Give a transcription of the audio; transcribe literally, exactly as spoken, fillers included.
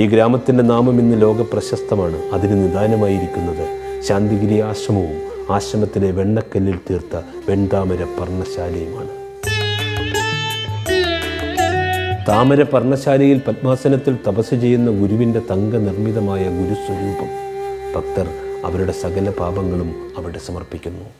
ഈ ഗ്രാമത്തിൻ്റെ നാമം ഇന്ന് ലോകപ്രശസ്തമാണ്. അതിന് നിദാനമായിരിക്കുന്നത് ശാന്തിഗിരി ആശ്രമവും ആശ്രമത്തിലെ വെണ്ണക്കല്ലിൽ തീർത്ത വെൺതാമര പർണശാലയുമാണ്. താമര പർണശാലയിൽ പത്മാസനത്തിൽ തപസ് ചെയ്യുന്ന ഗുരുവിൻ്റെ തങ്കനിർമ്മിതമായ ഗുരുസ്വരൂപം ഭക്തർ അവരുടെ സകല പാപങ്ങളും അവിടെ സമർപ്പിക്കുന്നു.